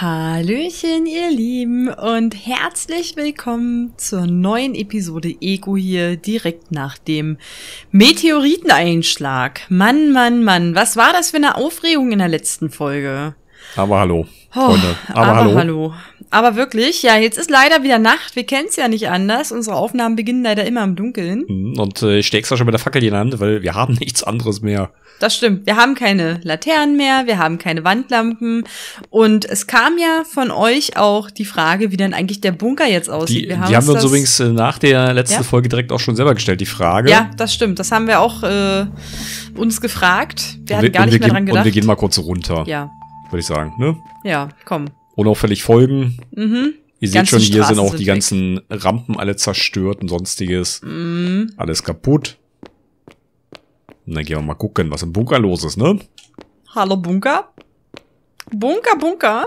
Hallöchen ihr Lieben und herzlich willkommen zur neuen Episode ECO hier direkt nach dem Meteoriteneinschlag. Mann, Mann, Mann, was war das für eine Aufregung in der letzten Folge? Aber hallo, Freunde. Oh, aber hallo. Aber wirklich, ja, jetzt ist leider wieder Nacht, wir kennen es ja nicht anders. Unsere Aufnahmen beginnen leider immer im Dunkeln. Und ich stehe extra schon mit der Fackel in der Hand, weil wir haben nichts anderes mehr. Das stimmt, wir haben keine Laternen mehr, wir haben keine Wandlampen. Und es kam ja von euch auch die Frage, wie denn eigentlich der Bunker jetzt aussieht. Die haben wir uns übrigens nach der letzten Folge direkt auch schon selber gestellt, die Frage. Ja, das stimmt, das haben wir auch uns gefragt. Wir hatten gar nicht mehr dran gedacht. Und wir gehen mal kurz runter, ja, würde ich sagen, ne? Ja, komm. Unauffällig folgen. Mhm. Ihr seht schon, hier sind auch die ganzen Rampen alle zerstört und sonstiges. Mhm. Alles kaputt. Und dann gehen wir mal gucken, was im Bunker los ist, ne? Hallo Bunker. Bunker, Bunker.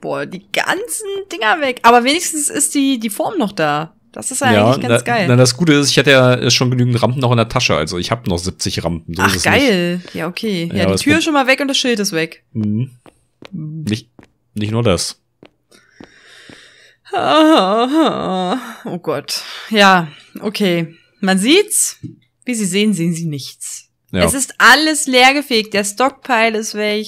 Boah, die ganzen Dinger weg. Aber wenigstens ist die Form noch da. Das ist ja eigentlich ganz geil. Na, das Gute ist, ich hatte ja schon genügend Rampen noch in der Tasche. Also ich habe noch 70 Rampen. So. Ach, ist geil. Nicht. Ja, okay. Ja, die Tür ist schon mal weg und das Schild ist weg. Mhm. Nicht nur das. Oh Gott. Ja, okay. Man sieht's. Wie Sie sehen, Sie nichts. Ja. Es ist alles leergefegt. Der Stockpile ist weg.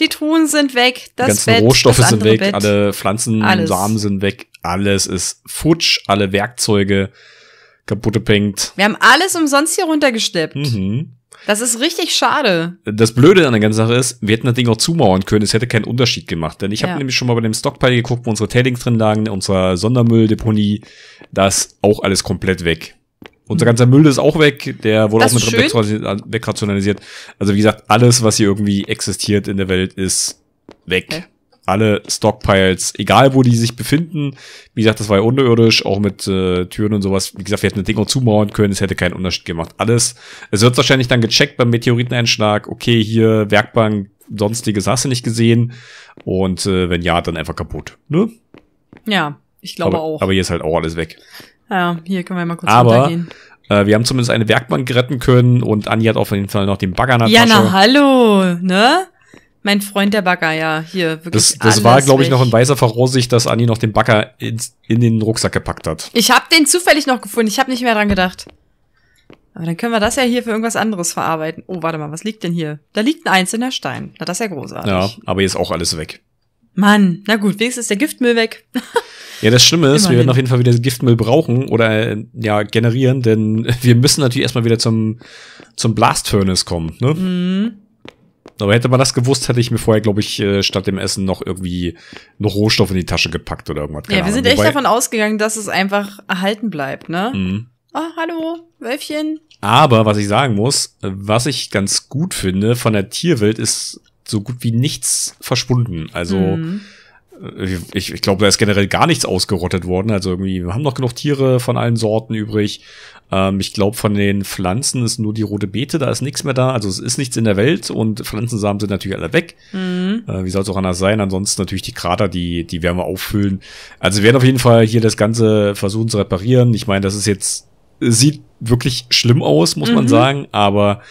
Die Truhen sind weg. Das Bett, Rohstoffe sind weg. Alle Pflanzen, Samen sind weg. Alles ist futsch. Alle Werkzeuge kaputt gepinkt. Wir haben alles umsonst hier runtergeschleppt. Mhm. Das ist richtig schade. Das Blöde an der ganzen Sache ist, wir hätten das Ding auch zumauern können, es hätte keinen Unterschied gemacht. Denn ich habe nämlich schon mal bei dem Stockpile geguckt, wo unsere Tailings drin lagen, unserer Sondermülldeponie, da ist auch alles komplett weg. Unser ganzer Müll ist auch weg, der wurde auch mit drin wegrationalisiert. Also wie gesagt, alles, was hier irgendwie existiert in der Welt, ist weg. Okay. Alle Stockpiles, egal wo die sich befinden. Wie gesagt, das war ja unterirdisch, auch mit Türen und sowas. Wie gesagt, wir hätten das Ding auch zumauern können, es hätte keinen Unterschied gemacht. Alles, es wird wahrscheinlich dann gecheckt beim Meteoriteneinschlag. Okay, hier Werkbank, sonstiges hast du nicht gesehen. Und wenn ja, dann einfach kaputt. Ne? Ja, ich glaube auch. Aber hier ist halt auch alles weg. Ja, hier können wir mal kurz runtergehen. Wir haben zumindest eine Werkbank retten können und Anja hat auf jeden Fall noch den Bagger in der Tasche. Ja, na hallo, ne? Mein Freund der Bagger, ja, hier, wirklich das war, glaube ich, noch in weißer Voraussicht, dass Anni noch den Bagger in den Rucksack gepackt hat. Ich habe den zufällig noch gefunden, ich habe nicht mehr dran gedacht. Aber dann können wir das ja hier für irgendwas anderes verarbeiten. Oh, warte mal, was liegt denn hier? Da liegt ein einzelner Stein. Na, das ist ja großartig. Ja, aber hier ist auch alles weg. Mann, na gut, wenigstens ist der Giftmüll weg. Ja, das Schlimme ist, immerhin, wir werden auf jeden Fall wieder Giftmüll brauchen oder ja generieren, denn wir müssen natürlich erstmal wieder zum Blast-Furnace kommen, ne? Mhm. Aber hätte man das gewusst, hätte ich mir vorher, glaube ich, statt dem Essen noch irgendwie noch Rohstoff in die Tasche gepackt oder irgendwas. Ja, wir sind echt davon ausgegangen, dass es einfach erhalten bleibt, ne? Mhm. Oh, hallo, Wölfchen. Aber was ich sagen muss, was ich ganz gut finde von der Tierwelt, ist so gut wie nichts verschwunden. Also ich glaube, da ist generell gar nichts ausgerottet worden. Also irgendwie, wir haben noch genug Tiere von allen Sorten übrig. Ich glaube, von den Pflanzen ist nur die rote Beete, da ist nichts mehr da. Also es ist nichts in der Welt und Pflanzensamen sind natürlich alle weg. Mhm. Wie soll es auch anders sein? Ansonsten natürlich die Krater, die werden wir auffüllen. Also wir werden auf jeden Fall hier das Ganze versuchen zu reparieren. Ich meine, das ist jetzt, sieht wirklich schlimm aus, muss man sagen, aber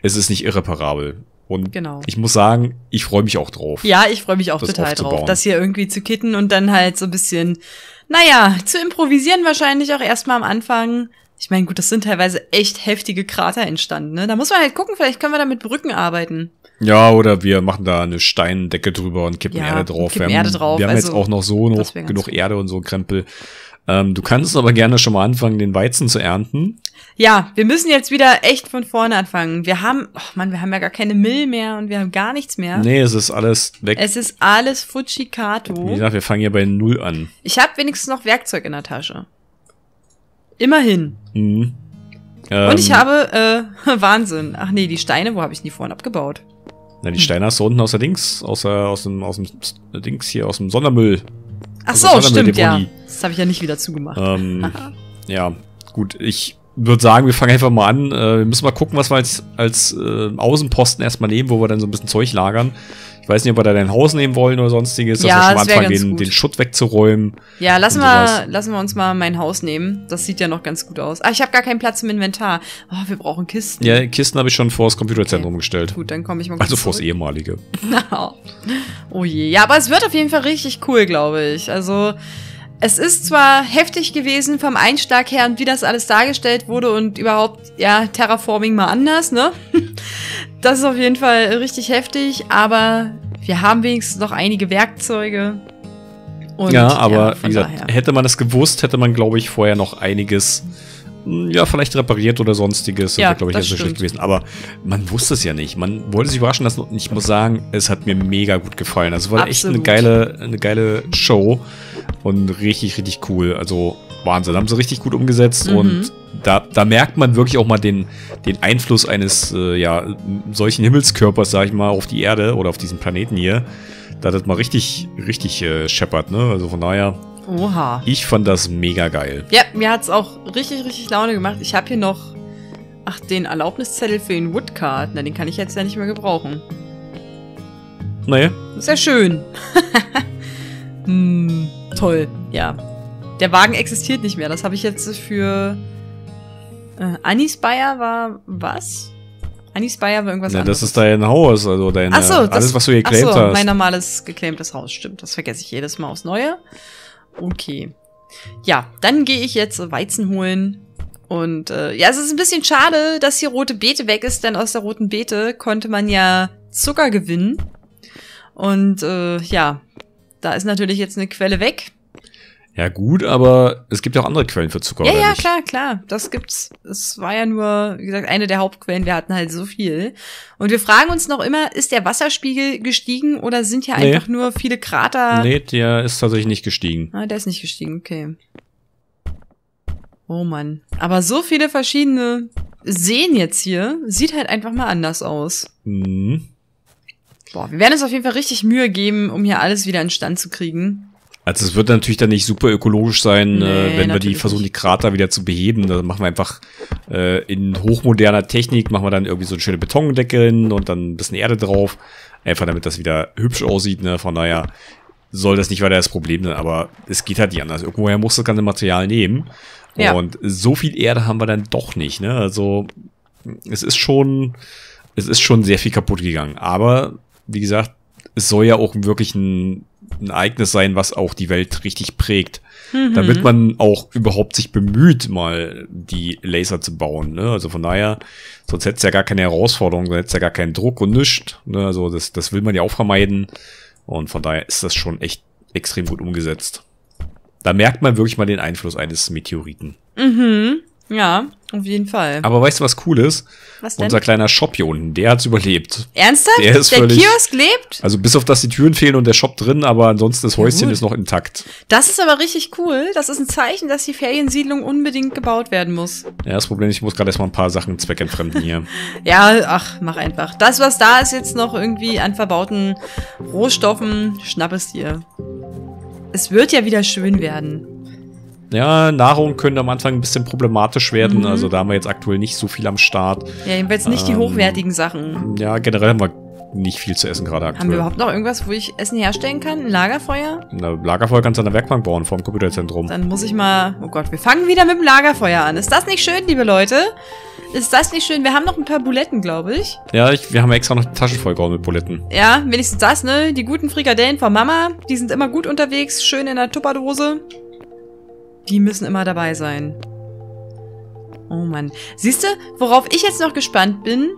es ist nicht irreparabel. Und ich muss sagen, ich freue mich auch drauf. Ja, ich freue mich auch total drauf, das hier irgendwie zu kitten und dann halt so ein bisschen, naja, zu improvisieren wahrscheinlich auch erstmal am Anfang. Ich meine, gut, das sind teilweise echt heftige Krater entstanden, ne? Da muss man halt gucken, vielleicht können wir da mit Brücken arbeiten. Ja, oder wir machen da eine Steindecke drüber und kippen Erde drauf. Wir haben also, jetzt auch noch so noch genug gut. Erde und so Krempel. Du kannst aber gerne schon mal anfangen, den Weizen zu ernten. Ja, wir müssen jetzt wieder echt von vorne anfangen. Wir haben, oh Mann, wir haben ja gar keine Mill mehr und wir haben gar nichts mehr. Nee, es ist alles weg. Es ist alles Futschicato. Wie gesagt, wir fangen ja bei 0 an. Ich habe wenigstens noch Werkzeug in der Tasche. Immerhin. Mhm. Und ich habe, Wahnsinn. Ach nee, die Steine, wo habe ich die vorhin abgebaut? Na, die Steine hast du unten aus dem Sondermüll. Ach so, stimmt, ja. Das habe ich ja nicht wieder zugemacht. Ja, gut, ich würde sagen, wir fangen einfach mal an. Wir müssen mal gucken, was wir als Außenposten erstmal nehmen, wo wir dann so ein bisschen Zeug lagern. Ich weiß nicht, ob wir da dein Haus nehmen wollen oder sonstiges, dass wir schon mal anfangen, den Schutt wegzuräumen. Ja, lassen wir uns mal mein Haus nehmen. Das sieht ja noch ganz gut aus. Ah, ich habe gar keinen Platz im Inventar. Oh, wir brauchen Kisten. Ja, Kisten habe ich schon vors Computerzentrum gestellt. Gut, dann komme ich mal kurz zurück. Vors ehemalige. Oh je. Ja, aber es wird auf jeden Fall richtig cool, glaube ich. Also, es ist zwar heftig gewesen vom Einschlag her und wie das alles dargestellt wurde und überhaupt, ja, Terraforming mal anders, ne? Das ist auf jeden Fall richtig heftig, aber wir haben wenigstens noch einige Werkzeuge. Und, ja, aber wie gesagt, hätte man das gewusst, hätte man, glaube ich, vorher noch einiges, ja, vielleicht repariert oder sonstiges. Ja, das wäre, glaube ich, nicht so schlecht gewesen. Aber man wusste es ja nicht. Man wollte sich überraschen lassen. Ich muss sagen, es hat mir mega gut gefallen. Also war echt eine geile Show und richtig, richtig cool. Also Wahnsinn. Haben sie richtig gut umgesetzt und da merkt man wirklich auch mal den Einfluss eines solchen Himmelskörpers, sag ich mal, auf die Erde oder auf diesen Planeten hier. Da das mal richtig, richtig scheppert, ne? Also von daher. Oha. Ich fand das mega geil. Ja, mir hat es auch richtig, richtig Laune gemacht. Ich habe hier noch, ach, den Erlaubniszettel für den Woodcard. Na, den kann ich jetzt ja nicht mehr gebrauchen. Nee. Ist ja schön. Toll, ja. Der Wagen existiert nicht mehr. Das habe ich jetzt für Annie's Bayer war was? Annie's Bayer war irgendwas anderes. Das ist dein Haus, also dein alles, was du geclaimt hast. Mein normales geclaimtes Haus, stimmt. Das vergesse ich jedes Mal aufs Neue. Okay. Ja, dann gehe ich jetzt Weizen holen. Und ja, es ist ein bisschen schade, dass hier rote Beete weg ist, denn aus der roten Beete konnte man ja Zucker gewinnen. Und ja, da ist natürlich jetzt eine Quelle weg. Ja gut, aber es gibt ja auch andere Quellen für Zucker. Ja, ja, klar. Das gibt's. Es war ja nur, wie gesagt, eine der Hauptquellen. Wir hatten halt so viel. Und wir fragen uns noch immer, ist der Wasserspiegel gestiegen oder sind hier einfach nur viele Krater? Nee, der ist tatsächlich nicht gestiegen. Ah, der ist nicht gestiegen, okay. Oh Mann. Aber so viele verschiedene Seen jetzt hier. Sieht halt einfach mal anders aus. Mhm. Boah, wir werden uns auf jeden Fall richtig Mühe geben, um hier alles wieder in Stand zu kriegen. Also es wird natürlich dann nicht super ökologisch sein, wenn wir die Krater wieder zu beheben. Dann machen wir einfach in hochmoderner Technik, machen wir dann irgendwie so eine schöne Betondecke hin und dann ein bisschen Erde drauf. Einfach damit das wieder hübsch aussieht, ne? Von daher soll das nicht weiter das Problem sein, aber es geht halt nicht anders. Irgendwoher muss das ganze Material nehmen. Ja. Und so viel Erde haben wir dann doch nicht, ne? Also es ist schon sehr viel kaputt gegangen. Aber wie gesagt, es soll ja auch wirklich ein Ereignis sein, was auch die Welt richtig prägt. Damit man auch überhaupt sich bemüht, mal die Laser zu bauen. Ne? Also von daher, sonst hätte es ja gar keine Herausforderung, sonst hätte es ja gar keinen Druck und nichts. Ne? Also das will man ja auch vermeiden. Und von daher ist das schon echt extrem gut umgesetzt. Da merkt man wirklich mal den Einfluss eines Meteoriten. Mhm. Ja, auf jeden Fall. Aber weißt du, was cool ist? Was denn? Unser kleiner Shop hier unten, der hat's überlebt. Ernsthaft? Der Kiosk lebt? Also bis auf, dass die Türen fehlen und der Shop drin, aber ansonsten das Häuschen ist noch intakt. Das ist aber richtig cool. Das ist ein Zeichen, dass die Feriensiedlung unbedingt gebaut werden muss. Ja, das Problem ist, ich muss gerade erstmal ein paar Sachen zweckentfremden hier. Ja, ach, mach einfach. Das, was da ist, jetzt noch irgendwie an verbauten Rohstoffen, schnapp es dir. Es wird ja wieder schön werden. Ja, Nahrung könnte am Anfang ein bisschen problematisch werden. Also da haben wir jetzt aktuell nicht so viel am Start. Ja, jedenfalls nicht die hochwertigen Sachen. Ja, generell haben wir nicht viel zu essen gerade aktuell. Haben wir überhaupt noch irgendwas, wo ich Essen herstellen kann? Ein Lagerfeuer? Na, Lagerfeuer kannst du an der Werkbank bauen, vor dem Computerzentrum. Dann muss ich mal... Oh Gott, wir fangen wieder mit dem Lagerfeuer an. Ist das nicht schön, liebe Leute? Ist das nicht schön? Wir haben noch ein paar Buletten, glaube ich. Ja, wir haben extra noch die Taschen vollgehauen mit Buletten. Ja, wenigstens das, ne? Die guten Frikadellen von Mama, die sind immer gut unterwegs, schön in der Tupperdose. Die müssen immer dabei sein. Oh Mann. Siehst du, worauf ich jetzt noch gespannt bin,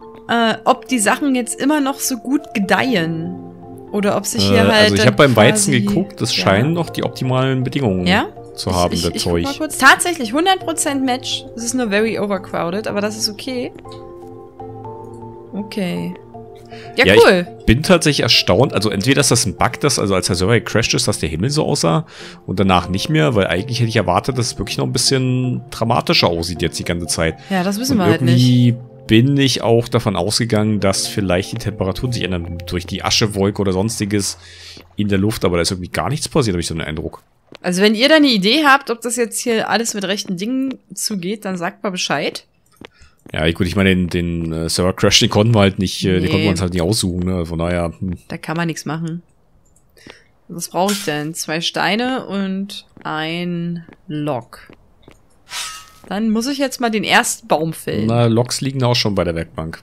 ob die Sachen jetzt immer noch so gut gedeihen. Oder ob sich hier halt... Also ich habe beim Weizen geguckt, das scheinen noch die optimalen Bedingungen zu haben, das Zeug. Guck mal kurz. Tatsächlich, 100% Match. Es ist nur very overcrowded, aber das ist okay. Okay. Ja, cool. Ich bin tatsächlich erstaunt. Also entweder ist das ein Bug, also als der Server gecrashed ist, dass der Himmel so aussah und danach nicht mehr, weil eigentlich hätte ich erwartet, dass es wirklich noch ein bisschen dramatischer aussieht jetzt die ganze Zeit. Ja, das wissen wir halt nicht. Irgendwie bin ich auch davon ausgegangen, dass vielleicht die Temperaturen sich ändern durch die Aschewolke oder sonstiges in der Luft, aber da ist irgendwie gar nichts passiert, habe ich so einen Eindruck. Also wenn ihr da eine Idee habt, ob das jetzt hier alles mit rechten Dingen zugeht, dann sagt mal Bescheid. Ja, gut, ich meine, den Server Crash, den konnten wir halt nicht, nee, den konnten wir uns halt nicht aussuchen, ne? Von daher. Da kann man nichts machen. Was brauche ich denn? 2 Steine und ein Log. Dann muss ich jetzt mal den ersten Baum fällen. Na, Logs liegen auch schon bei der Werkbank.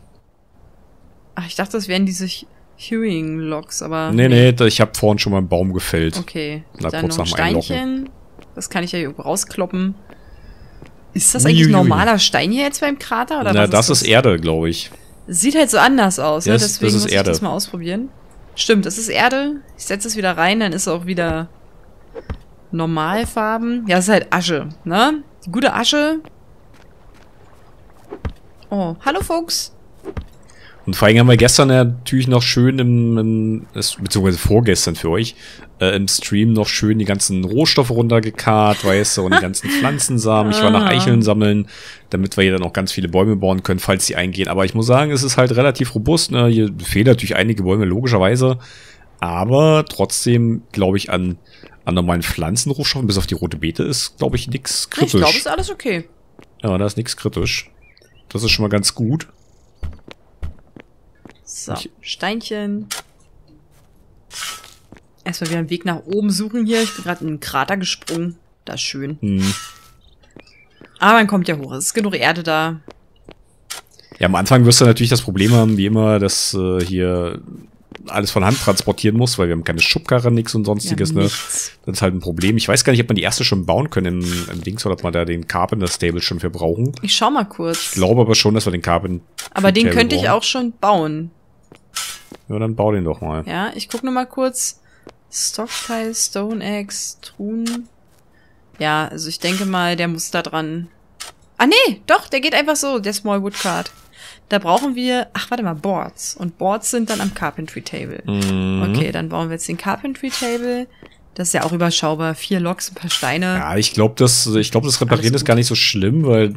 Ach, ich dachte, das wären diese Hewing Logs, aber... Nee, nee, ich habe vorhin schon mal einen Baum gefällt. Okay, na, dann kurz noch ein Steinchen. Das kann ich ja irgendwo rauskloppen. Ist das eigentlich normaler Stein hier jetzt beim Krater? Oder na, was das ist Erde, glaube ich. Sieht halt so anders aus, ne? Deswegen muss ich das mal ausprobieren. Stimmt, das ist Erde. Ich setze es wieder rein, dann ist es auch wieder Normalfarben. Ja, das ist halt Asche, ne? Die gute Asche. Oh, hallo Fuchs. Und vor allem haben wir gestern natürlich noch schön beziehungsweise vorgestern für euch, im Stream noch schön die ganzen Rohstoffe runtergekarrt, weißt du, und die ganzen Pflanzensamen. Ich war nach Eicheln sammeln, damit wir hier dann auch ganz viele Bäume bauen können, falls die eingehen. Aber ich muss sagen, es ist halt relativ robust, ne? Hier fehlen natürlich einige Bäume, logischerweise. Aber trotzdem, glaube ich, an normalen Pflanzenrohstoffen, bis auf die rote Beete, ist, glaube ich, nichts kritisch. Ich glaube, ist alles okay. Ja, da ist nichts kritisch. Das ist schon mal ganz gut. So, Steinchen. Erstmal wieder einen Weg nach oben suchen hier. Ich bin gerade in einen Krater gesprungen. Das ist schön. Hm. Aber man kommt ja hoch. Es ist genug Erde da. Ja, am Anfang wirst du natürlich das Problem haben, wie immer, dass hier alles von Hand transportieren muss, weil wir haben keine Schubkarre, nix und sonstiges. Ja, ne? Das ist halt ein Problem. Ich weiß gar nicht, ob man die erste schon bauen können im Dings oder ob man da den Carpenter Stable schon für brauchen. Ich schau mal kurz. Ich glaube aber schon, dass wir den Carpenter aber den könnte brauchen. Ich auch schon bauen. Ja, dann bau den doch mal. Ja, ich guck nur mal kurz. Stockpile, Stone Axe, Truhen. Ja, also ich denke mal, der muss da dran. Ah, nee, doch, der geht einfach so, der Small Wood Card. Da brauchen wir, ach, warte mal, Boards. Und Boards sind dann am Carpentry Table. Mhm. Okay, dann bauen wir jetzt den Carpentry Table. Das ist ja auch überschaubar. 4 Logs, ein paar Steine. Ja, ich glaube, das Reparieren ist gar nicht so schlimm, weil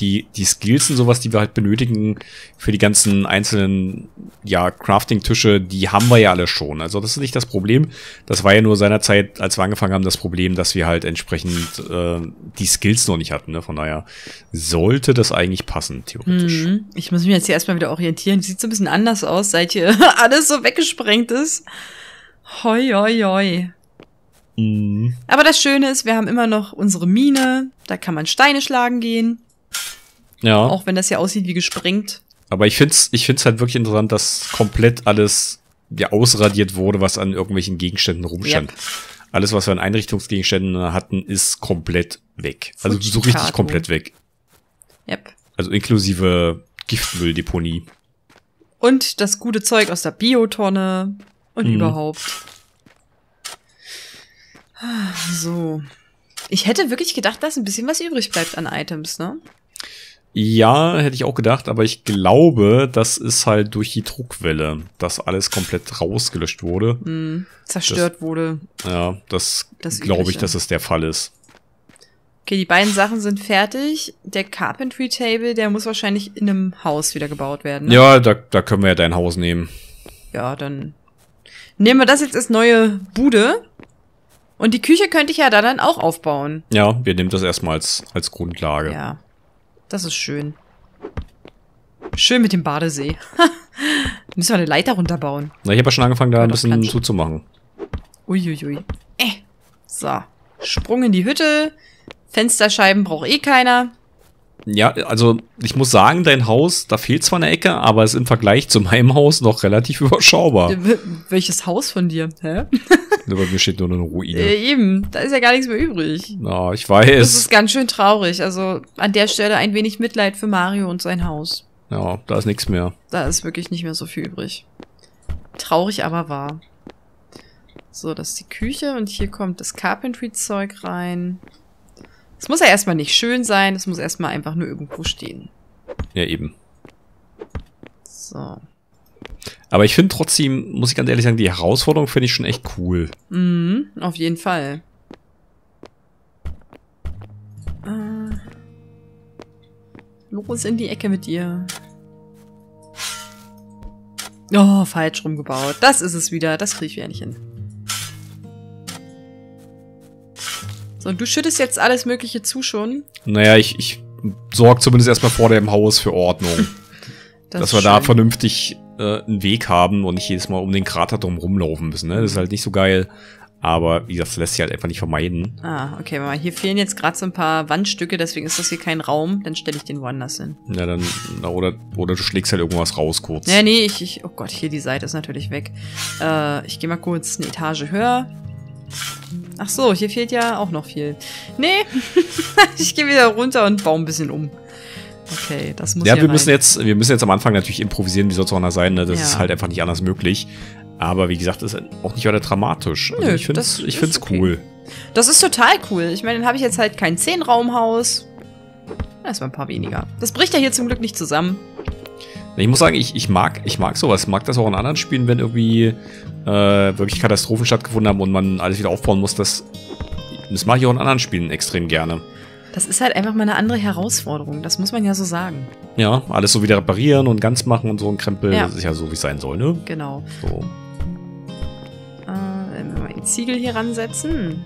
die Skills und sowas, die wir halt benötigen für die ganzen einzelnen, ja, Crafting-Tische, die haben wir ja alle schon. Also das ist nicht das Problem. Das war ja nur seinerzeit, als wir angefangen haben, das Problem, dass wir halt entsprechend die Skills noch nicht hatten, ne? Von daher sollte das eigentlich passen, theoretisch. Mhm. Ich muss mich jetzt hier erstmal wieder orientieren. Sieht so ein bisschen anders aus, seit hier alles so weggesprengt ist. Hoi, hoi, hoi. Mhm. Aber das Schöne ist, wir haben immer noch unsere Mine. Da kann man Steine schlagen gehen. Ja. Auch wenn das ja aussieht wie gesprengt. Aber ich find's halt wirklich interessant, dass komplett alles ja ausradiert wurde, was an irgendwelchen Gegenständen rumstand. Ja. Alles, was wir an Einrichtungsgegenständen hatten, ist komplett weg. Also so richtig komplett weg. Yep. Also inklusive Giftmülldeponie. Und das gute Zeug aus der Biotonne und überhaupt. So. Ich hätte wirklich gedacht, dass ein bisschen was übrig bleibt an Items, ne? Ja, hätte ich auch gedacht, aber ich glaube, das ist halt durch die Druckwelle, dass alles komplett rausgelöscht wurde. Mm, zerstört wurde. Ja, das glaube ich, dass das der Fall ist. Okay, die beiden Sachen sind fertig. Der Carpentry Table, der muss wahrscheinlich in einem Haus wieder gebaut werden, ne? Ja, da können wir ja dein Haus nehmen. Ja, dann nehmen wir das jetzt als neue Bude. Und die Küche könnte ich ja dann auch aufbauen. Ja, wir nehmen das erstmal als Grundlage. Ja, das ist schön. Schön mit dem Badesee. Müssen wir eine Leiter runterbauen. Na, ich habe ja schon angefangen, da ein bisschen zuzumachen. Uiuiui. So, Sprung in die Hütte. Fensterscheiben braucht eh keiner. Ja, also ich muss sagen, dein Haus, da fehlt zwar eine Ecke, aber ist im Vergleich zu meinem Haus noch relativ überschaubar. Welches Haus von dir? Hä? Bei mir steht nur eine Ruine. Eben, da ist ja gar nichts mehr übrig. Na, ich weiß. Das ist ganz schön traurig. Also an der Stelle ein wenig Mitleid für Mario und sein Haus. Ja, da ist nichts mehr. Da ist wirklich nicht mehr so viel übrig. Traurig, aber wahr. So, das ist die Küche und hier kommt das Carpentry-Zeug rein. Es muss ja erstmal nicht schön sein, es muss erstmal einfach nur irgendwo stehen. Ja, eben. So. Aber ich finde trotzdem, muss ich ganz ehrlich sagen, die Herausforderung finde ich schon echt cool. Mhm, auf jeden Fall. Los in die Ecke mit dir. Oh, falsch rumgebaut. Das ist es wieder, das kriege ich wieder nicht hin. So, und du schüttest jetzt alles Mögliche zu schon. Naja, ich sorgt zumindest erstmal vor dem Haus für Ordnung. Dass wir da vernünftig einen Weg haben und nicht jedes Mal um den Krater drum rumlaufen müssen. Ne? Das ist halt nicht so geil. Aber wie gesagt, das lässt sich halt einfach nicht vermeiden. Ah, okay. Warte mal, hier fehlen jetzt gerade so ein paar Wandstücke, deswegen ist das hier kein Raum. Dann stelle ich den woanders hin. Ja, dann, oder du schlägst halt irgendwas raus kurz. Ja, nee, oh Gott, hier die Seite ist natürlich weg. Ich gehe mal kurz eine Etage höher. Ach so, hier fehlt ja auch noch viel. Nee, ich gehe wieder runter und baue ein bisschen um. Okay, das muss ja wir müssen jetzt am Anfang natürlich improvisieren, wie soll es auch anders sein, ne? Das ist halt einfach nicht anders möglich. Aber wie gesagt, ist auch nicht weiter dramatisch. Also nö, ich finde es cool. Das ist total cool. Ich meine, dann habe ich jetzt halt kein 10-Raumhaus. Erstmal ein paar weniger. Das bricht ja hier zum Glück nicht zusammen. Ich muss sagen, ich mag sowas. Ich mag das auch in anderen Spielen, wenn irgendwie wirklich Katastrophen stattgefunden haben und man alles wieder aufbauen muss. Das mache ich auch in anderen Spielen extrem gerne. Das ist halt einfach mal eine andere Herausforderung. Das muss man ja so sagen. Ja, alles so wieder reparieren und ganz machen und so ein Krempel. Ja. Das ist ja so, wie es sein soll, ne? Genau. So. Wenn wir mal einen Ziegel hier ransetzen.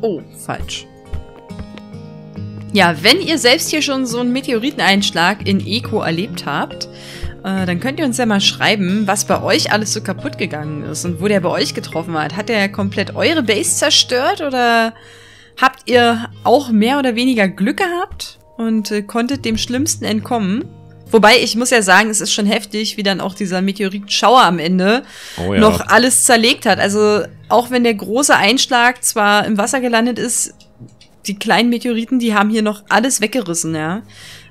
Oh, falsch. Ja, wenn ihr selbst hier schon so einen Meteoriteneinschlag in ECO erlebt habt, dann könnt ihr uns ja mal schreiben, was bei euch alles so kaputt gegangen ist und wo der bei euch getroffen hat. Hat der komplett eure Base zerstört oder habt ihr auch mehr oder weniger Glück gehabt und konntet dem Schlimmsten entkommen? Wobei, ich muss ja sagen, es ist schon heftig, wie dann auch dieser Meteoritenschauer am Ende noch alles zerlegt hat. Also auch wenn der große Einschlag zwar im Wasser gelandet ist, die kleinen Meteoriten, die haben hier noch alles weggerissen, ja.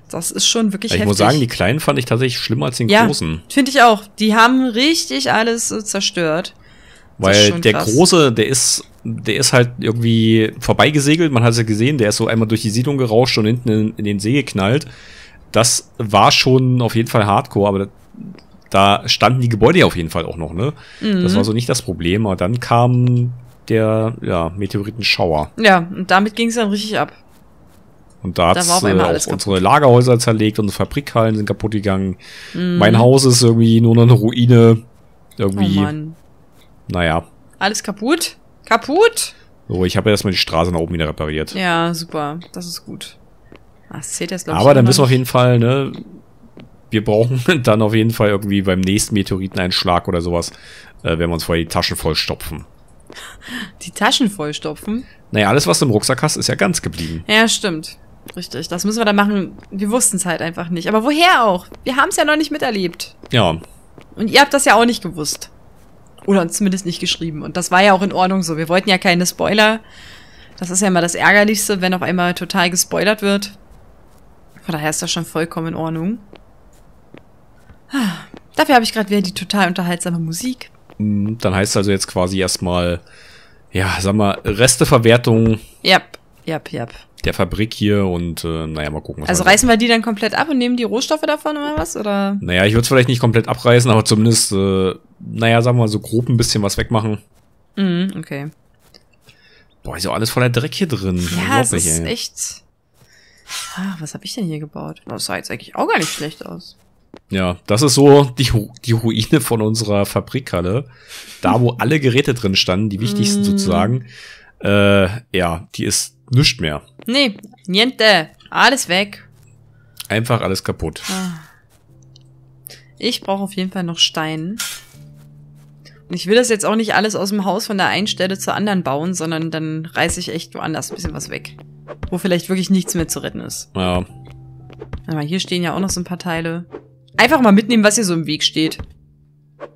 Das ist schon wirklich heftig. Ich muss sagen, die kleinen fand ich tatsächlich schlimmer als den großen. Ja, finde ich auch. Die haben richtig alles zerstört. Weil der große, der ist halt irgendwie vorbeigesegelt. Man hat es ja gesehen, der ist so einmal durch die Siedlung gerauscht und hinten in den See geknallt. Das war schon auf jeden Fall hardcore, aber da standen die Gebäude ja auf jeden Fall auch noch, ne? Mhm. Das war so nicht das Problem, aber dann kam der Meteoritenschauer. Ja, und damit ging es dann richtig ab. Und da hat es auch unsere Lagerhäuser zerlegt, unsere Fabrikhallen sind kaputt gegangen. Mhm. Mein Haus ist irgendwie nur noch eine Ruine. Irgendwie. Oh Mann. Naja. Alles kaputt? Kaputt? So, ich habe ja erstmal die Straße nach oben wieder repariert. Ja, super. Das ist gut. Ach, das zählt jetzt, glaub ich, aber dann wissen wir auf jeden Fall, ne? Wir brauchen dann auf jeden Fall irgendwie beim nächsten Meteoriteneinschlag oder sowas, wenn wir uns vorher die Taschen vollstopfen. Die Taschen vollstopfen? Naja, alles, was du im Rucksack hast, ist ja ganz geblieben. Ja, stimmt. Richtig, das müssen wir dann machen. Wir wussten es halt einfach nicht. Aber woher auch? Wir haben es ja noch nicht miterlebt. Ja. Und ihr habt das ja auch nicht gewusst. Oder uns zumindest nicht geschrieben. Und das war ja auch in Ordnung so. Wir wollten ja keine Spoiler. Das ist ja immer das Ärgerlichste, wenn auf einmal total gespoilert wird. Von daher ist das schon vollkommen in Ordnung. Dafür habe ich gerade wieder die total unterhaltsame Musik. Dann heißt es also jetzt quasi erstmal, ja, sag mal, Resteverwertung. Yep. Der Fabrik hier und, naja, mal gucken. Was also reißen wir die dann komplett ab und nehmen die Rohstoffe davon oder was? Oder? Naja, ich würde es vielleicht nicht komplett abreißen, aber zumindest, naja, sagen wir mal so grob ein bisschen was wegmachen. Mhm, okay. Boah, ist ja alles voller Dreck hier drin. Ja, das ist echt... Ah, was habe ich denn hier gebaut? Das sah jetzt eigentlich auch gar nicht schlecht aus. Ja, das ist so die Ruine von unserer Fabrikhalle. Da, wo alle Geräte drin standen, die wichtigsten sozusagen. Ja, die ist nichts mehr. Nee, niente. Alles weg. Einfach alles kaputt. Ich brauche auf jeden Fall noch Stein. Und ich will das jetzt auch nicht alles aus dem Haus von der einen Stelle zur anderen bauen, sondern dann reiße ich echt woanders ein bisschen was weg. Wo vielleicht wirklich nichts mehr zu retten ist. Ja. Aber hier stehen ja auch noch so ein paar Teile. Einfach mal mitnehmen, was hier so im Weg steht.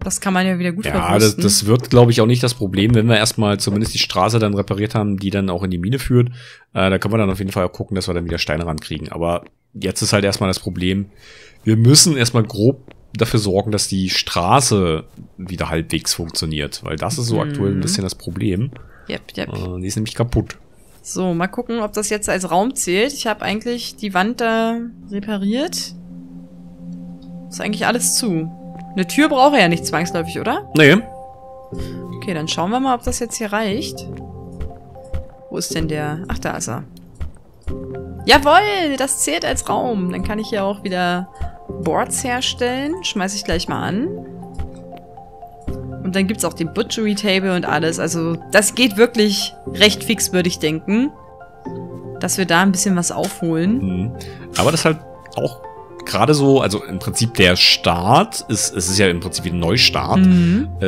Das kann man ja wieder gut verwursten. Ja, das wird, glaube ich, auch nicht das Problem, wenn wir erstmal zumindest die Straße dann repariert haben, die dann auch in die Mine führt. Da können wir dann auf jeden Fall auch gucken, dass wir dann wieder Steine rankriegen. Aber jetzt ist halt erstmal das Problem, wir müssen erstmal grob dafür sorgen, dass die Straße wieder halbwegs funktioniert. Weil das ist so aktuell ein bisschen das Problem. Yep. Die ist nämlich kaputt. So, mal gucken, ob das jetzt als Raum zählt. Ich habe eigentlich die Wand da repariert. Ist eigentlich alles zu. Eine Tür braucht er ja nicht zwangsläufig, oder? Nee. Okay, dann schauen wir mal, ob das jetzt hier reicht. Wo ist denn der? Ach, da ist er. Jawohl, das zählt als Raum. Dann kann ich hier auch wieder Boards herstellen. Schmeiße ich gleich mal an. Und dann gibt es auch den Butchery Table und alles. Also das geht wirklich recht fix, würde ich denken. dass wir da ein bisschen was aufholen. Mhm. Aber das ist halt auch gerade so, also im Prinzip der Start, es ist ja im Prinzip wie ein Neustart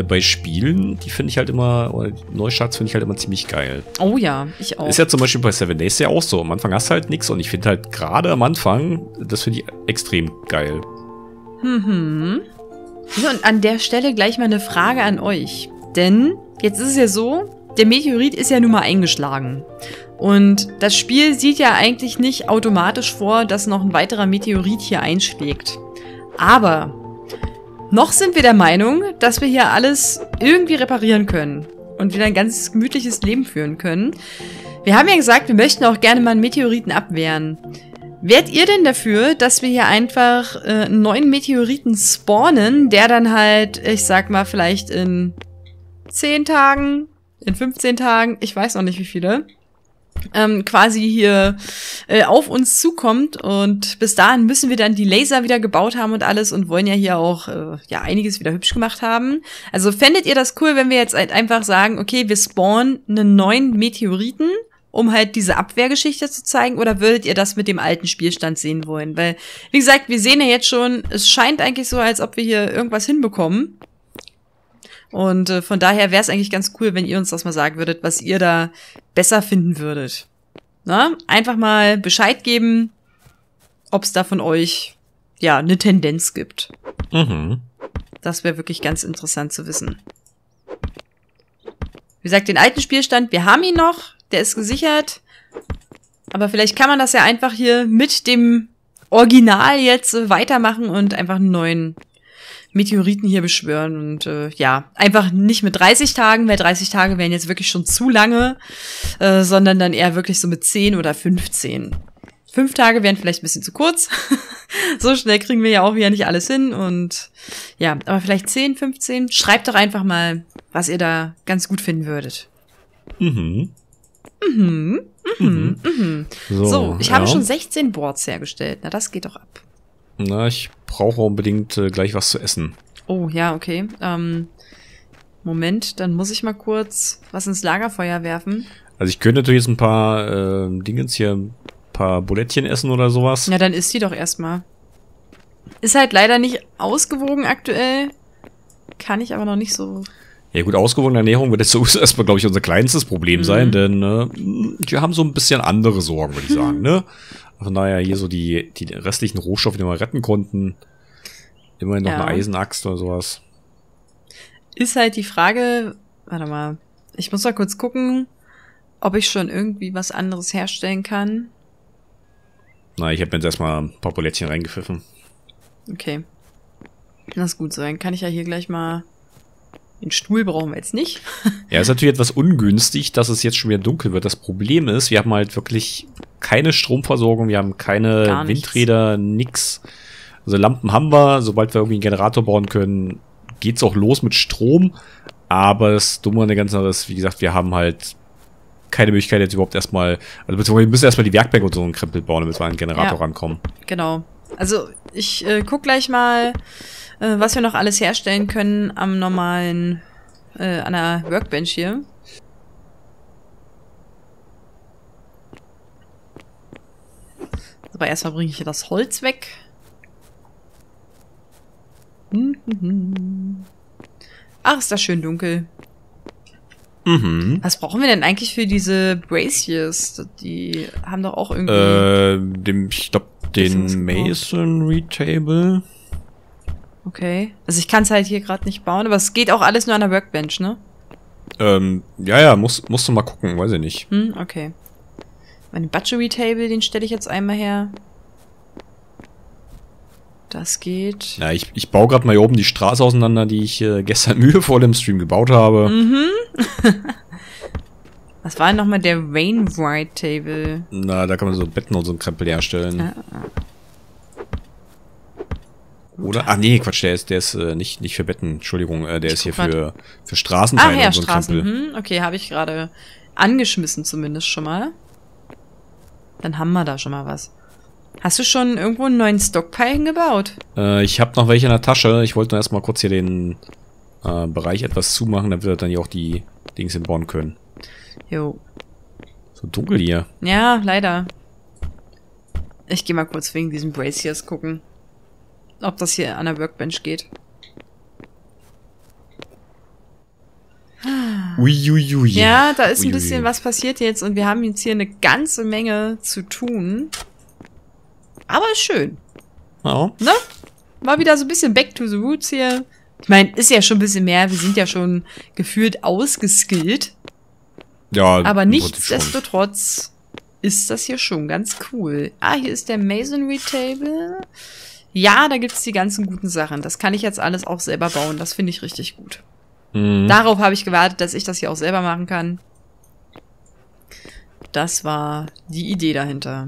bei Spielen, die finde ich halt immer, oder Neustarts finde ich halt immer ziemlich geil. Oh ja, ich auch. Ist ja zum Beispiel bei Seven Days ja auch so, am Anfang hast du halt nichts und ich finde halt gerade am Anfang, das finde ich extrem geil. Mhm. So, und an der Stelle gleich mal eine Frage an euch, denn jetzt ist es ja so, der Meteorit ist ja nun mal eingeschlagen. Und das Spiel sieht ja eigentlich nicht automatisch vor, dass noch ein weiterer Meteorit hier einschlägt. Aber noch sind wir der Meinung, dass wir hier alles irgendwie reparieren können und wieder ein ganz gemütliches Leben führen können. Wir haben ja gesagt, wir möchten auch gerne mal einen Meteoriten abwehren. Wärt ihr denn dafür, dass wir hier einfach einen neuen Meteoriten spawnen, der dann halt, ich sag mal, vielleicht in 10 Tagen, in 15 Tagen, ich weiß noch nicht wie viele, quasi hier auf uns zukommt und bis dahin müssen wir dann die Laser wieder gebaut haben und alles und wollen ja hier auch ja einiges wieder hübsch gemacht haben. Also fändet ihr das cool, wenn wir jetzt halt einfach sagen, okay, wir spawnen einen neuen Meteoriten, um halt diese Abwehrgeschichte zu zeigen, oder würdet ihr das mit dem alten Spielstand sehen wollen? Weil, wie gesagt, wir sehen ja jetzt schon, es scheint eigentlich so, als ob wir hier irgendwas hinbekommen. Und von daher wäre es eigentlich ganz cool, wenn ihr uns das mal sagen würdet, was ihr da besser finden würdet. Na? Einfach mal Bescheid geben, ob es da von euch ja eine Tendenz gibt. Mhm. Das wäre wirklich ganz interessant zu wissen. Wie gesagt, den alten Spielstand, wir haben ihn noch, der ist gesichert. Aber vielleicht kann man das ja einfach hier mit dem Original jetzt weitermachen und einfach einen neuen Meteoriten hier beschwören und ja, einfach nicht mit 30 Tagen, weil 30 Tage wären jetzt wirklich schon zu lange, sondern dann eher wirklich so mit 10 oder 15. 5 Tage wären vielleicht ein bisschen zu kurz. So schnell kriegen wir ja auch wieder nicht alles hin und ja, aber vielleicht 10, 15. Schreibt doch einfach mal, was ihr da ganz gut finden würdet. Mhm. Mhm. Mhm. Mhm. So, ich habe schon 16 Boards hergestellt. Na, das geht doch ab. Na, ich brauche unbedingt gleich was zu essen. Oh, ja, okay. Moment, dann muss ich mal kurz was ins Lagerfeuer werfen. Also ich könnte natürlich jetzt ein paar Dingens hier, ein paar Bulettchen essen oder sowas. Ja, dann isst die doch erstmal. Ist halt leider nicht ausgewogen aktuell. Kann ich aber noch nicht so... Ja gut, ausgewogene Ernährung wird jetzt sowieso erstmal, glaube ich, unser kleinstes Problem sein, denn wir haben so ein bisschen andere Sorgen, würde ich sagen, ne? Von daher hier so die restlichen Rohstoffe, die wir retten konnten. Immerhin noch eine Eisenaxt oder sowas. Ist halt die Frage, warte mal, ich muss mal kurz gucken, ob ich schon irgendwie was anderes herstellen kann. Na, ich habe jetzt erstmal ein paar Bulettchen reingepfiffen. Okay. Das ist gut so, dann kann ich ja hier gleich mal... Den Stuhl brauchen wir jetzt nicht. Ja, ist natürlich etwas ungünstig, dass es jetzt schon wieder dunkel wird. Das Problem ist, wir haben halt wirklich keine Stromversorgung, wir haben keine Windräder, nix. Also Lampen haben wir, sobald wir irgendwie einen Generator bauen können, geht's auch los mit Strom. Aber das Dumme an der ganzen Sache ist, wie gesagt, wir haben halt keine Möglichkeit jetzt überhaupt erstmal, also beziehungsweise wir müssen erstmal die Werkbank und so einen Krempel bauen, damit wir an den Generator rankommen. Genau. Also ich guck gleich mal, was wir noch alles herstellen können am normalen, an der Workbench hier. Aber erstmal bringe ich hier das Holz weg. Ach, ist das schön dunkel. Mhm. Was brauchen wir denn eigentlich für diese Braziers? Die haben doch auch irgendwie... ich glaube, den Masonry Table. Okay. Also ich kann es halt hier gerade nicht bauen, aber es geht auch alles nur an der Workbench, ne? Ja, musst du mal gucken, weiß ich nicht. Hm, okay. Mein Butchery Table, den stelle ich jetzt einmal her. Das geht. Ja, ich baue gerade mal hier oben die Straße auseinander, die ich gestern mühevoll im Stream gebaut habe. Mhm. Was war denn nochmal der Wainwright Table? Na, da kann man so Betten und so einen Krempel herstellen. Ah. Oder? Ach nee, Quatsch, der ist nicht für Betten, Entschuldigung, der ist hier für Straßenteile und so ein Krempel. Hm, okay, habe ich gerade angeschmissen zumindest schon mal. Dann haben wir da schon mal was. Hast du schon irgendwo einen neuen Stockpile gebaut? Ich habe noch welche in der Tasche. Ich wollte nur erstmal kurz hier den Bereich etwas zumachen, damit wir dann hier auch die Dings hinbauen können. Jo. So dunkel hier. Ja, leider. Ich gehe mal kurz wegen diesen Braciers gucken, ob das hier an der Workbench geht. Uiuiui. Ui, ui. Ja, da ist ein bisschen was passiert jetzt und wir haben jetzt hier eine ganze Menge zu tun. Aber ist schön. Ja. Ne? Mal wieder so ein bisschen back to the roots hier. Ich meine, ist ja schon ein bisschen mehr. Wir sind ja schon gefühlt ausgeskillt. Ja. Aber nichtsdestotrotz ist das hier schon ganz cool. Ah, hier ist der Masonry Table. Ja, da gibt es die ganzen guten Sachen. Das kann ich jetzt alles auch selber bauen. Das finde ich richtig gut. Mhm. Darauf habe ich gewartet, dass ich das hier auch selber machen kann. Das war die Idee dahinter.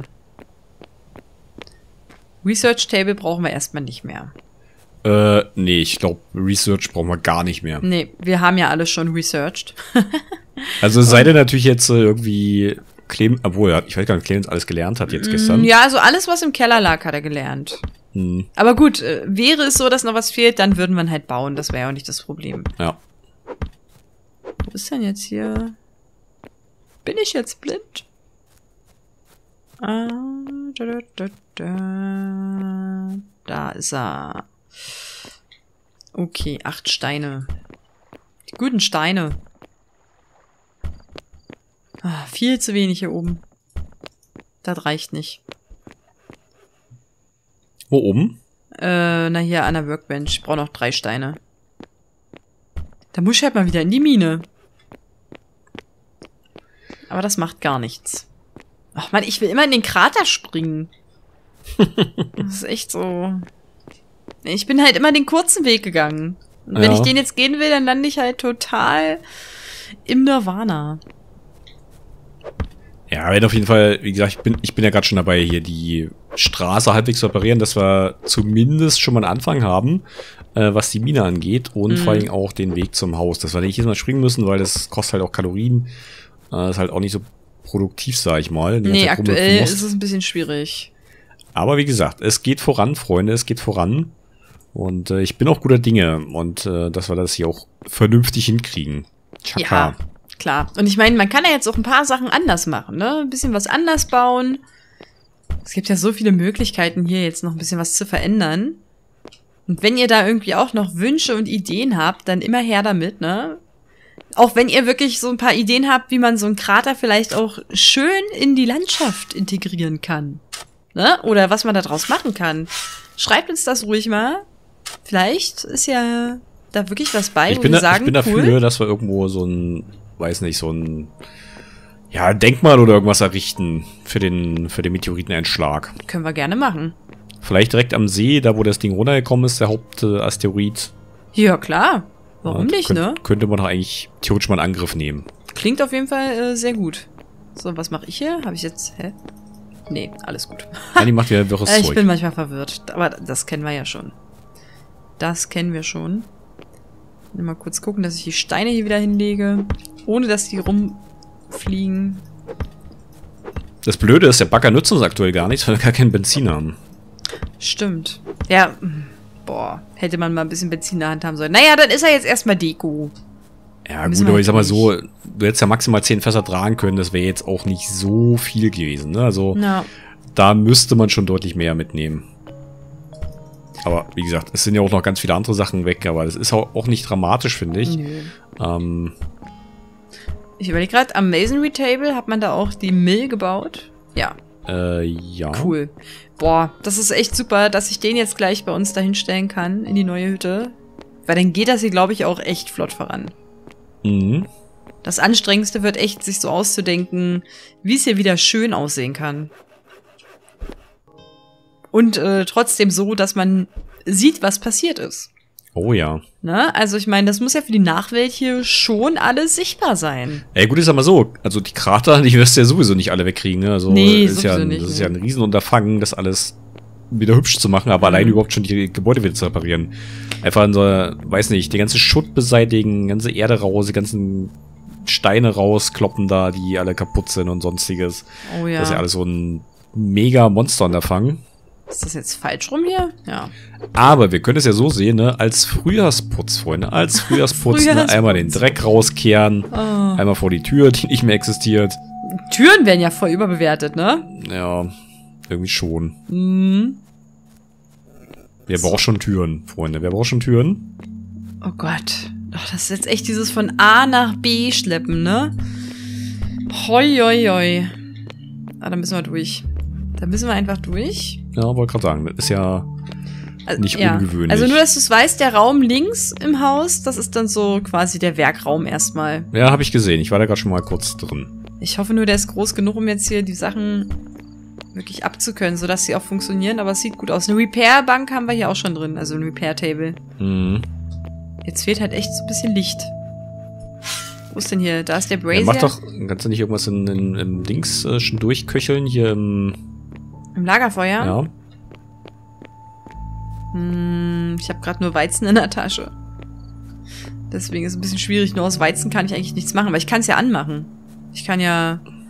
Research Table brauchen wir erstmal nicht mehr. Nee, ich glaube, Research brauchen wir gar nicht mehr. Nee, wir haben ja alle schon researched. Also es sei denn natürlich jetzt irgendwie Clemens, obwohl, ich weiß gar nicht, Clemens alles gelernt hat jetzt gestern. Ja, also alles, was im Keller lag, hat er gelernt. Hm. Aber gut, wäre es so, dass noch was fehlt, dann würden wir halt bauen. Das wäre ja auch nicht das Problem. Ja. Wo ist denn jetzt hier? Bin ich jetzt blind? Ah, da ist er. Okay, 8 Steine. Die guten Steine. Ah, viel zu wenig hier oben. Das reicht nicht. Wo oben? Na hier an der Workbench. Ich brauche noch 3 Steine. Da muss ich halt mal wieder in die Mine. Aber das macht gar nichts. Ach man, ich will immer in den Krater springen. Das ist echt so. Ich bin halt immer den kurzen Weg gegangen. Und wenn ich den jetzt gehen will, dann lande ich halt total im Nirvana. Ja, wenn auf jeden Fall, wie gesagt, ich bin ja gerade schon dabei, hier die Straße halbwegs zu reparieren, dass wir zumindest schon mal einen Anfang haben, was die Mine angeht und vor allem auch den Weg zum Haus. Dass wir nicht jedes Mal springen müssen, weil das kostet halt auch Kalorien. Ist halt auch nicht so produktiv, sag ich mal. Nee, aktuell ist es ein bisschen schwierig. Aber wie gesagt, es geht voran, Freunde, es geht voran. Und ich bin auch guter Dinge und dass wir das hier auch vernünftig hinkriegen. Tschakka. Ja, klar. Und ich meine, man kann ja jetzt auch ein paar Sachen anders machen, ne? Ein bisschen was anders bauen. Es gibt ja so viele Möglichkeiten, hier jetzt noch ein bisschen was zu verändern. Und wenn ihr da irgendwie auch noch Wünsche und Ideen habt, dann immer her damit, ne? Auch wenn ihr wirklich so ein paar Ideen habt, wie man so einen Krater vielleicht auch schön in die Landschaft integrieren kann. Ne? Oder was man da draus machen kann. Schreibt uns das ruhig mal. Vielleicht ist ja da wirklich was bei, wo wir sagen, ich bin dafür, cool, dass wir irgendwo so ein, weiß nicht, so ein Denkmal oder irgendwas errichten für den Meteoriteneinschlag. Können wir gerne machen. Vielleicht direkt am See, da wo das Ding runtergekommen ist, der Hauptasteroid. Ja, klar. Warum nicht, ne? Könnte man doch eigentlich theoretisch mal einen Angriff nehmen. Klingt auf jeden Fall sehr gut. So, was mache ich hier? Habe ich jetzt, hä? Nee, alles gut. Anni macht wieder wirres Zeug. Ich bin manchmal verwirrt, aber das kennen wir ja schon. Das kennen wir schon. Mal kurz gucken, dass ich die Steine hier wieder hinlege, ohne dass die rumfliegen. Das Blöde ist, der Bagger nützt uns aktuell gar nichts, weil wir gar kein Benzin haben. Stimmt. Ja, boah, hätte man mal ein bisschen Benzin in der Hand haben sollen. Naja, dann ist er jetzt erstmal Deko. Ja gut, aber ich sag mal so, du hättest ja maximal 10 Fässer tragen können, das wäre jetzt auch nicht so viel gewesen, ne? Also da müsste man schon deutlich mehr mitnehmen. Aber wie gesagt, es sind ja auch noch ganz viele andere Sachen weg, aber das ist auch nicht dramatisch, finde ich. Ich überlege gerade, am Masonry Table hat man da auch die Mill gebaut? Ja. Ja. Cool. Boah, das ist echt super, dass ich den jetzt gleich bei uns dahin stellen kann, in die neue Hütte. Weil dann geht das hier, glaube ich, auch echt flott voran. Mhm. Das Anstrengendste wird echt, sich so auszudenken, wie es hier wieder schön aussehen kann. Und trotzdem so, dass man sieht, was passiert ist. Oh ja. Na, also ich meine, das muss ja für die Nachwelt hier schon alles sichtbar sein. Ey, gut, ist aber so. Also die Krater, die wirst du ja sowieso nicht alle wegkriegen. Ne? Also, nee, ist ja nicht. Das ist ja ein Riesenunterfangen, das alles wieder hübsch zu machen, aber allein überhaupt schon die Gebäude wieder zu reparieren. Einfach, so, weiß nicht, den ganzen Schutt beseitigen, ganze Erde raus, die ganzen Steine rauskloppen da, die alle kaputt sind und sonstiges. Oh ja. Das ist ja alles so ein mega Monsterunterfangen. Ist das jetzt falsch rum hier? Ja. Aber wir können es ja so sehen, ne? Als Frühjahrsputz, Freunde, als Frühjahrsputz, ne? Einmal den Dreck rauskehren, einmal vor die Tür, die nicht mehr existiert. Türen werden ja voll überbewertet, ne? Ja, irgendwie schon. Mhm. Wer braucht schon Türen, Freunde? Wer braucht schon Türen? Oh Gott. Ach, das ist jetzt echt dieses von A nach B schleppen, ne? Hoi, hoi, hoi. Ah, da müssen wir durch. Da müssen wir einfach durch. Ja, wollte gerade sagen, das ist ja nicht ungewöhnlich. Also nur, dass du es weißt, der Raum links im Haus, das ist dann so quasi der Werkraum erstmal. Ja, habe ich gesehen. Ich war da gerade schon mal kurz drin. Ich hoffe nur, der ist groß genug, um jetzt hier die Sachen wirklich abzukönnen, sodass sie auch funktionieren. Aber es sieht gut aus. Eine Repair-Bank haben wir hier auch schon drin, also ein Repair-Table. Mhm. Jetzt fehlt halt echt so ein bisschen Licht. Wo ist denn hier? Da ist der Brazier. Ja, mach doch, kannst du nicht irgendwas im Dings schon durchköcheln? Hier im Lagerfeuer? Ja. Hm, ich habe gerade nur Weizen in der Tasche. Deswegen ist es ein bisschen schwierig. Nur aus Weizen kann ich eigentlich nichts machen, weil ich kann es ja anmachen. Ich kann ja ein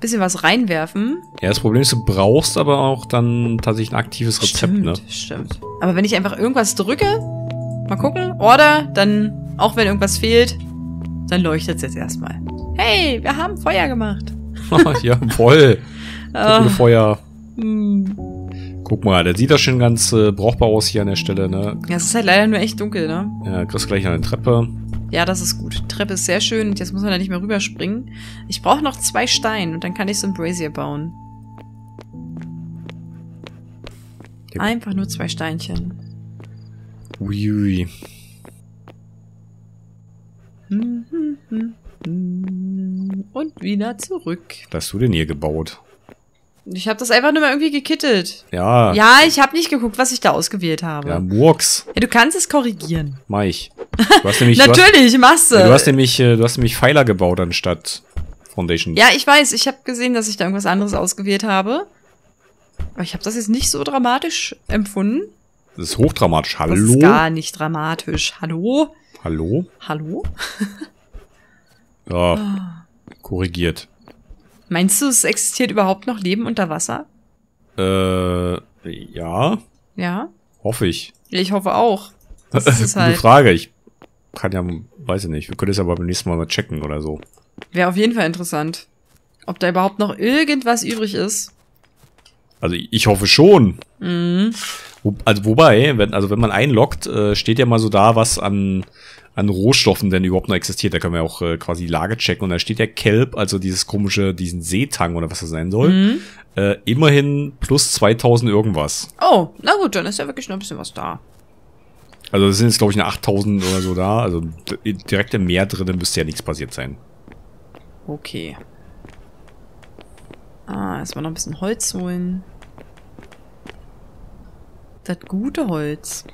bisschen was reinwerfen. Ja, das Problem ist, du brauchst aber auch dann tatsächlich ein aktives Rezept, ne? Stimmt. Aber wenn ich einfach irgendwas drücke, mal gucken, Order, dann, auch wenn irgendwas fehlt, dann leuchtet es jetzt erstmal. Hey, wir haben Feuer gemacht. Jawohl. Feuer. Guck mal, der sieht das schon ganz brauchbar aus hier an der Stelle, ne? Ja, es ist halt leider nur echt dunkel, ne? Ja, kriegst gleich noch eine Treppe. Ja, das ist gut. Die Treppe ist sehr schön. Jetzt muss man da nicht mehr rüberspringen. Ich brauche noch 2 Steine und dann kann ich so ein Brazier bauen. Ja. Einfach nur 2 Steinchen. Uiui. Und wieder zurück. Was hast du denn hier gebaut? Ich habe das einfach nur mal irgendwie gekittet. Ja. Ja, ich habe nicht geguckt, was ich da ausgewählt habe. Ja, Murks. Ja, du kannst es korrigieren. Mach ich. Du hast nämlich, natürlich, machst du. Ja, du hast nämlich Pfeiler gebaut anstatt Foundation. Ja, ich weiß. Ich habe gesehen, dass ich da irgendwas anderes ausgewählt habe. Aber ich habe das jetzt nicht so dramatisch empfunden. Das ist hochdramatisch. Hallo? Das ist gar nicht dramatisch. Hallo? Hallo? Hallo? Ja, korrigiert. Meinst du, es existiert überhaupt noch Leben unter Wasser? Ja. Ja? Hoffe ich. Ich hoffe auch. Das ist halt gute Frage. Ich kann ja, weiß ich nicht. Wir können es aber beim nächsten Mal checken oder so. Wäre auf jeden Fall interessant. Ob da überhaupt noch irgendwas übrig ist. Also ich hoffe schon. Mhm. Also wobei, wenn man einloggt, steht ja mal so da, was an Rohstoffen denn überhaupt noch existiert. Da können wir auch quasi die Lage checken. Und da steht ja Kelp, also dieses komische, diesen Seetang oder was das sein soll. Mhm. Immerhin plus 2000 irgendwas. Oh, na gut, dann ist ja wirklich noch ein bisschen was da. Also es sind jetzt, glaube ich, eine 8000 oder so da. Also direkt im Meer drin müsste ja nichts passiert sein. Okay. Ah, erstmal noch ein bisschen Holz holen. Das gute Holz.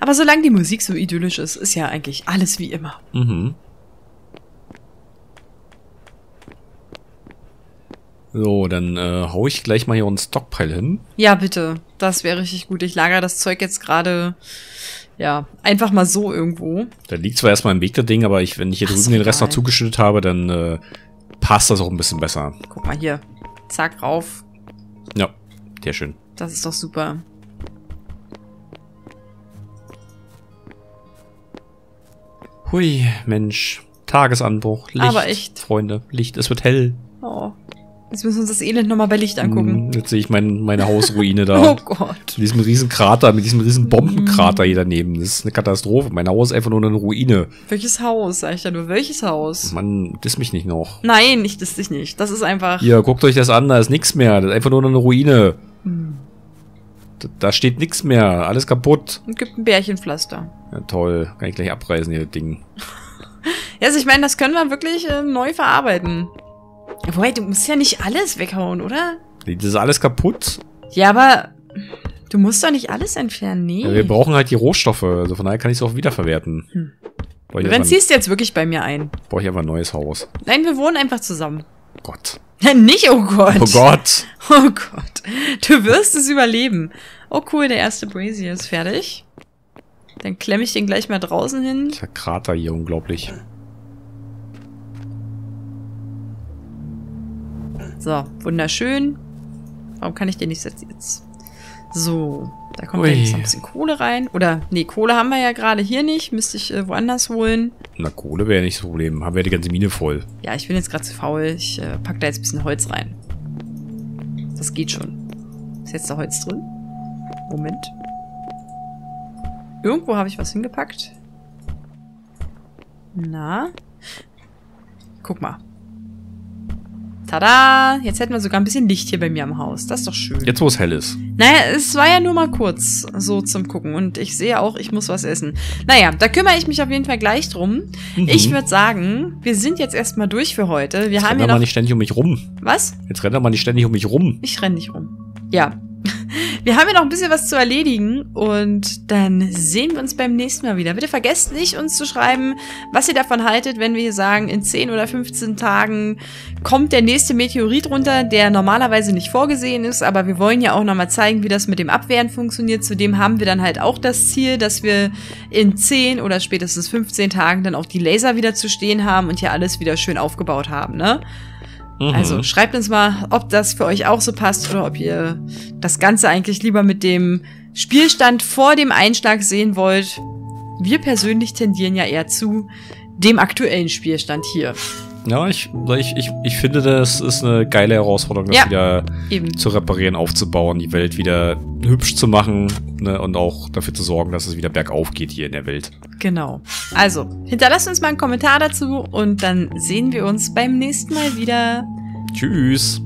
Aber solange die Musik so idyllisch ist, ist ja eigentlich alles wie immer. Mhm. So, dann hau ich gleich mal hier einen Stockpile hin. Ja, bitte. Das wäre richtig gut. Ich lagere das Zeug jetzt gerade, ja, einfach mal so irgendwo. Da liegt zwar erstmal im Weg der Ding, aber wenn ich hier drüben den Rest noch zugeschüttet habe, dann passt das auch ein bisschen besser. Guck mal hier. Zack, rauf. Ja, sehr schön. Das ist doch super. Hui, Mensch. Tagesanbruch, Licht, aber echt. Freunde, Licht, es wird hell. Oh. Jetzt müssen wir uns das Elend nochmal bei Licht angucken. Jetzt sehe ich meine Hausruine da. Oh Gott. Mit diesem riesen Krater, mit diesem riesen Bombenkrater hier daneben. Das ist eine Katastrophe. Mein Haus ist einfach nur eine Ruine. Welches Haus? Sag ich da nur, welches Haus? Mann, diss mich nicht noch. Nein, ich diss dich nicht. Das ist einfach... Hier, guckt euch das an, da ist nichts mehr. Das ist einfach nur eine Ruine. Hm. Da steht nichts mehr. Alles kaputt. Und gibt ein Bärchenpflaster. Ja, toll. Kann ich gleich abreißen, hier das Ding. Ja, also ich meine, das können wir wirklich neu verarbeiten. Wobei, du musst ja nicht alles weghauen, oder? Das ist alles kaputt. Ja, aber du musst doch nicht alles entfernen, nee. Ja, wir brauchen halt die Rohstoffe. Also von daher kann ich es auch wiederverwerten. Hm. Dann ziehst du jetzt wirklich bei mir ein. Brauche ich einfach ein neues Haus. Nein, wir wohnen einfach zusammen. Gott. Nicht, oh Gott. Oh Gott. Oh Gott. Du wirst es überleben. Oh cool, der erste Brazier ist fertig. Dann klemme ich den gleich mal draußen hin. Der Krater hier, unglaublich. So, wunderschön. Warum kann ich den nicht setzen jetzt? So. Da kommt jetzt noch ein bisschen Kohle rein. Oder, nee, Kohle haben wir ja gerade hier nicht. Müsste ich woanders holen. Na, Kohle wäre ja nicht das Problem. Haben wir ja die ganze Mine voll. Ja, ich bin jetzt gerade zu faul. Ich packe da jetzt ein bisschen Holz rein. Das geht schon. Ist jetzt da Holz drin? Moment. Irgendwo habe ich was hingepackt. Na? Guck mal. Tada! Jetzt hätten wir sogar ein bisschen Licht hier bei mir am Haus. Das ist doch schön. Jetzt, wo es hell ist. Naja, es war ja nur mal kurz so zum Gucken. Und ich sehe auch, ich muss was essen. Naja, da kümmere ich mich auf jeden Fall gleich drum. Mhm. Ich würde sagen, wir sind jetzt erstmal durch für heute. Wir haben ja noch... Jetzt rennt er mal nicht ständig um mich rum. Was? Jetzt rennt er mal nicht ständig um mich rum. Ich renne nicht rum. Ja. Wir haben ja noch ein bisschen was zu erledigen und dann sehen wir uns beim nächsten Mal wieder. Bitte vergesst nicht, uns zu schreiben, was ihr davon haltet, wenn wir hier sagen, in 10 oder 15 Tagen kommt der nächste Meteorit runter, der normalerweise nicht vorgesehen ist, aber wir wollen ja auch nochmal zeigen, wie das mit dem Abwehren funktioniert. Zudem haben wir dann halt auch das Ziel, dass wir in 10 oder spätestens 15 Tagen dann auch die Laser wieder zu stehen haben und hier alles wieder schön aufgebaut haben, ne? Also schreibt uns mal, ob das für euch auch so passt oder ob ihr das Ganze eigentlich lieber mit dem Spielstand vor dem Einschlag sehen wollt. Wir persönlich tendieren ja eher zu dem aktuellen Spielstand hier. Ja, ich finde, das ist eine geile Herausforderung, das wieder eben zu reparieren, aufzubauen, die Welt wieder hübsch zu machen, ne, und auch dafür zu sorgen, dass es wieder bergauf geht hier in der Welt. Genau. Also, hinterlasst uns mal einen Kommentar dazu und dann sehen wir uns beim nächsten Mal wieder. Tschüss.